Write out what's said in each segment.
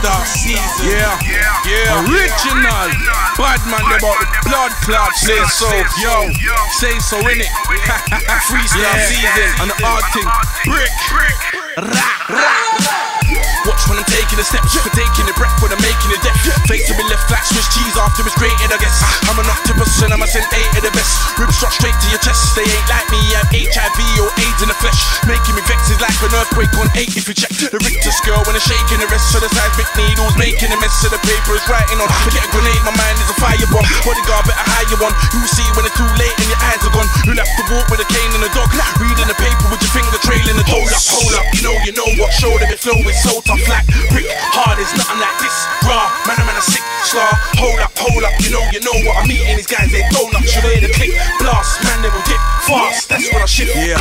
star season. Yeah. Original. Bad man, they bought the blood clot. Say so, yo. Say so in it. Freestyle season. And the art thing. Brick. Watch when I'm taking the steps, for taking the breath, when I'm making the depth. Fate to be left flat, switch cheese after it's grated, I guess. I'm an octopus and I'm a eight of the best. Rib shot straight to your chest. They ain't like me, I'm HIV or AIDS in the flesh. Making me vex is like an earthquake on 8 if you check. The Richter scale when it's shaking the rest of the seismic needles, making a mess of the paper is writing on. Forget a grenade, my mind is a firebomb. Bodyguard better hire one. You see when it's too late and your eyes are gone. You'll have to walk with a cane and a dog, reading the paper with your finger trailing the dog. Hold up, you know what? Show them it flow is so tough like brick. Hard is nothing like this. Raw, man, a sick star. Hold up, you know what I'm eating. These guys, they donuts. You hear the click, blast, man, they will dip fast. That's what I shift. Yeah.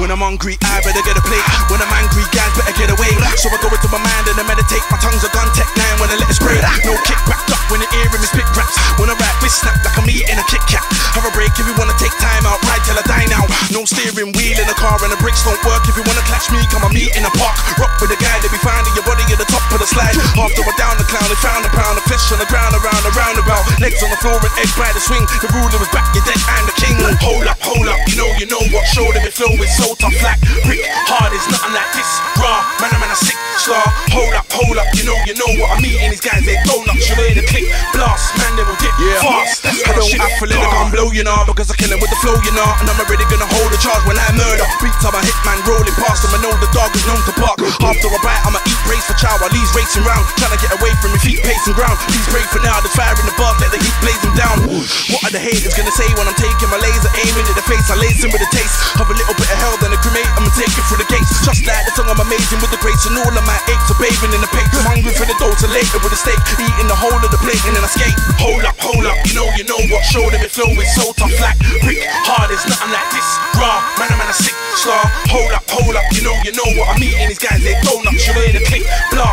When I'm hungry, I better get a plate. When I'm angry, guys better get away. So I go into my mind and I meditate. My tongue's a gun, Tech 9 when I let it spray. No kick wrapped up when the earring is pick wraps. When I rap, it's snap like I'm eating a Kit Kat. Have a break if you wanna take time out. Ride till I die now. No steering wheel in the car and the brakes don't work. If you wanna clash me, come and meet in a park. Rock with a guy, they be finding your body at the top of the slide. After a down the clown, they found a pound of flesh on the ground around the roundabout. Legs on the floor and egg by the swing. The ruler was back, you're dead, I'm the king. Hold up, you know what? Show them it flow is so tough like brick. Hard is nothing like this. Raw, man, a sick star. Hold up, you know what I'm eating. These guys, they donuts. You hear the click, blast, man, they will dip fast. That's I don't have to let the gun blow, because I kill them with the flow, and I'm already gonna hold the charge when I murder. Beats up a hitman rolling past them. I know the dog is known to bark. After a bite, I'ma eat brace for chow while he's racing round, trying to get away from your feet, pacing ground. Please pray for now, the fire in the bath, let the heat blaze him down. What are the haters gonna say when I'm taking my laser, aiming at the face? I lace him with a taste of a little bit of hell, then I cremate him and take it through the gates. Just like the song, I'm amazing with the grace, and all of my aches are bathing in the paint. I'm hungry for the dough till later with a steak, eating the whole of the plate and then I skate. Hold up, you know what? Show them it flow is so tough like brick. Hard is nothing like this. Raw, man, a sick star. Hold up, you know what I'm eating. These guys, they donuts. You hear the click, blood.